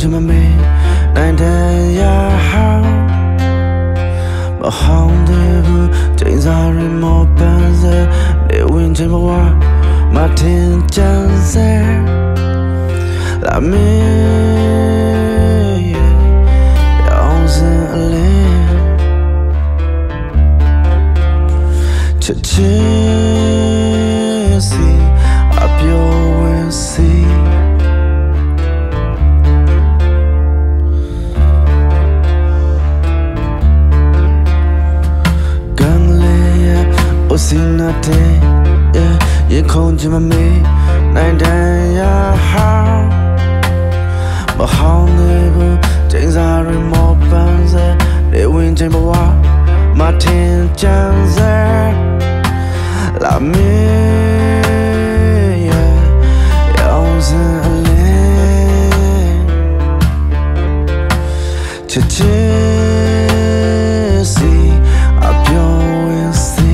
to my midnight and your heart. But how do things are in my pants? It went to my war, my tin chance. Like me, it owns a land. Cha-ching, see, up your way, see. Nothing, yeah, you called to my midnight and your heart. But how never things are more buns, they win to my walk, my tin chance. Like me, yeah, it owns a land. Cha-ching, see, up your way, see.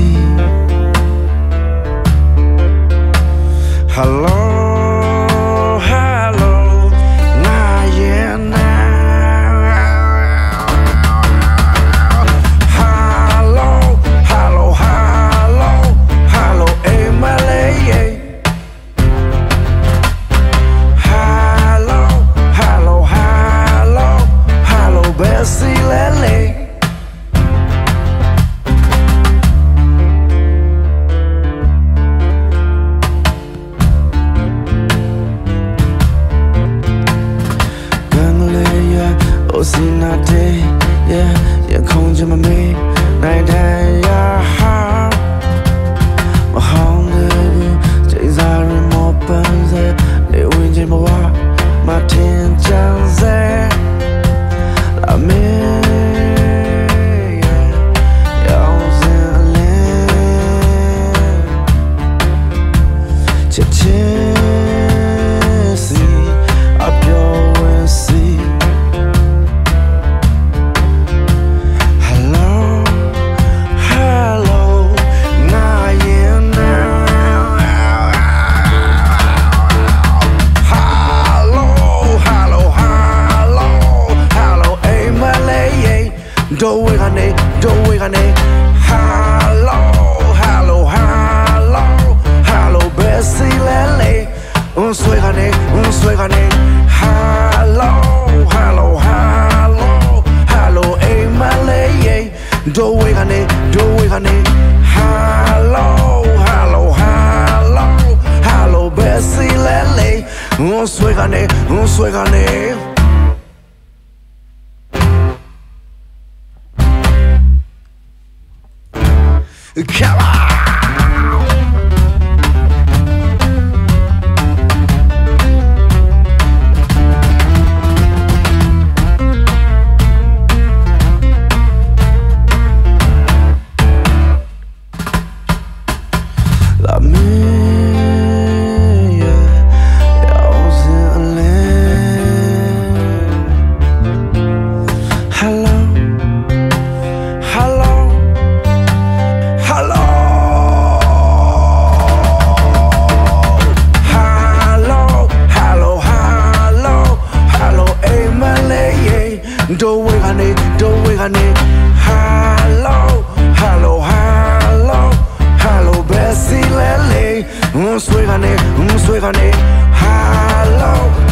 Hello, hello, nah, yeah, nah. Hello, hello, hello, hello, Emily. Hello, hello, hello, hello, Bessie Lily. Yeah, you come to my midnight and your heart. My home, baby, things are in my pants. They went to my walk, my tin chance. Like me, yeah, you always in a land. Cha-ching, see, up your way, see. Hello, hello, hello, hello, Bessie Lily. Un suegane. Hello, hello, hello, hello, Emily. Do we gane. Hello, hello, hello, hello, Bessie Lily. Un suegane. Come on! Hello, hello, hello, hello, Bessie Lily. Hello.